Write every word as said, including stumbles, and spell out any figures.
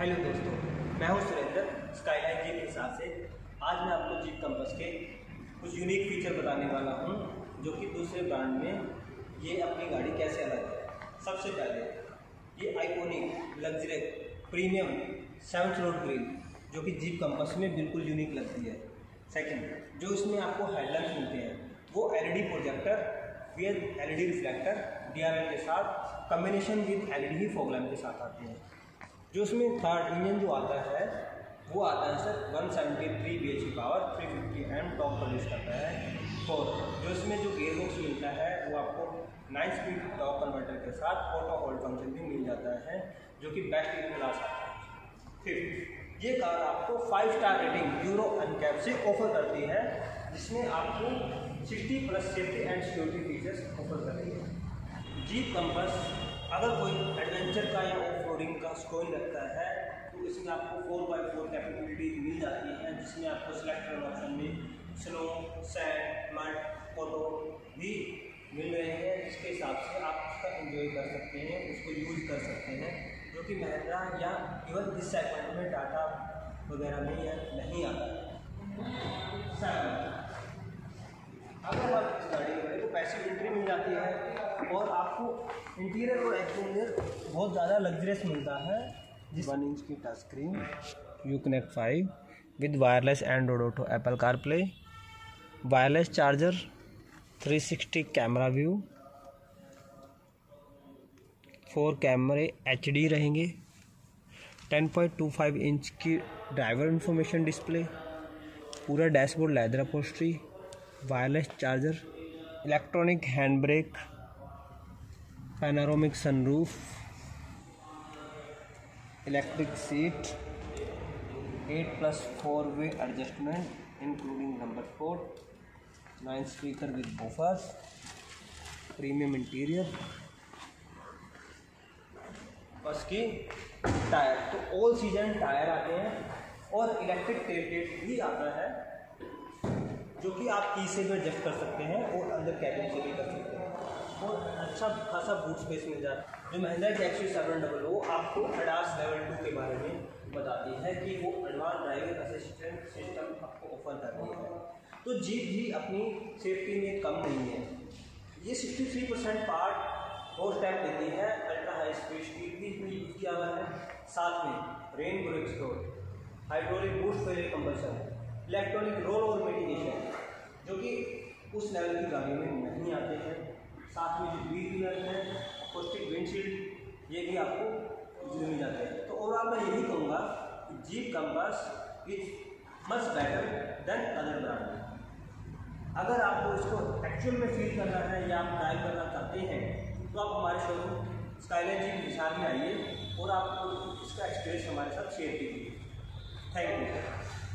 Hello दोस्तों, मैं हूं सुरेंद्र स्काईलाइन जीप हिसार से। आज मैं आपको जीप कंपास के कुछ यूनिक फीचर बताने वाला हूं, जो कि दूसरे ब्रांड में ये अपनी गाड़ी कैसे अलग है। सबसे पहले ये iconic luxury premium seventh road grill जो कि जीप कंपास में बिल्कुल यूनिक लगती है। सेकंड, जो इसमें आपको हेडलाइट मिलते हैं वो L E D projector with L E D reflector D R L के साथ combination with L E D fog lamp के साथ आते हैं। जो इसमें थर्ड इंजन जो आता है वो आता है sir one seventy three B H P power three fifty M top produce करता है। फोर, जो इसमें जो गेयर बॉक्स मिलता है वो आपको नाइन स्पीड टॉप कन्वर्टर के साथ ऑटो होल्ड फंक्शन भी मिल जाता है, जो कि बेस्ट इन क्लास आता है। फिफ्थ, ये कार आपको five star rating Euro NCAP से ऑफर करती है, जिसमें आपको sixty plus safety and security features offer कर रही है। जीप कंपास अगर कोई एडवेंचर का या ऑफ रोडिंग का स्कोर रखता है तो इसमें आपको फोर बाई फोर कैपेबिलिटीज मिल जाती है, जिसमें आपको सिलेक्टर ऑप्शन में स्नो, सैंड, मड, ऑटो भी मिल रहे हैं। इसके हिसाब से आप उसका एंजॉय कर सकते हैं, उसको यूज़ कर सकते हैं, जो कि महिंद्रा या इवन इस सेगमेंट में टाटा वगैरह में या नहीं आता। अगर आप इस गाड़ी में तो पैसिव एंट्री मिल जाती है और आपको इंटीरियर और एक्सटीरियर बहुत ज़्यादा लग्जरियस मिलता है। वन इंच की touch screen, Uconnect five with wireless Android auto, Apple CarPlay, wireless charger, three sixty camera view, four कैमरे एच डी रहेंगे, ten point two five inch की ड्राइवर इंफॉर्मेशन डिस्प्ले, पूरा dashboard leather upholstery, wireless charger, electronic hand brake, panoramic sunroof, electric seat, eight plus four way adjustment including number four, nine speaker with buffers, premium interior. बस की tyre तो all season tyre आते हैं और electric tail light भी आता है, जो कि आप की से भी एडजस्ट कर सकते हैं और अंदर कैबिन से भी कर सकते हैं। और अच्छा खासा बूट स्पेस मिल जाता है। जो Mahindra X U V seven hundred वो आपको एडास लेवल टू के बारे में बताती है कि वो एडवांस ड्राइविंग असिस्टेंट सिस्टम आपको ऑफर कर रही है। तो जीप भी अपनी सेफ्टी में कम नहीं है। ये सिक्सटी थ्री परसेंट पार्ट वो स्टेप देती है, अल्ट्रा हाई स्पीड स्टील भी इसमें यूज किया हुआ है, साथ में rain brake store, hydraulic boot failure compression, electronic roll और मिटिगेशन, जो कि उस लेवल की गाड़ी में नहीं आते हैं। साथ में जो व्हील व्हीलर है, अकोस्टिक विंडशील्ड, ये भी आपको मिल जाते हैं। तो ओवरऑल मैं यही कहूँगा कि Jeep Compass is much better than other brand. अगर आपको इसको एक्चुअल में फील करना है या आप ट्राई करना चाहते हैं तो आप हमारे शोरूम स्काईलाइन जीप हिसार में आइए और आपको इसका एक्सपीरियंस हमारे साथ शेयर कीजिए। Thank you.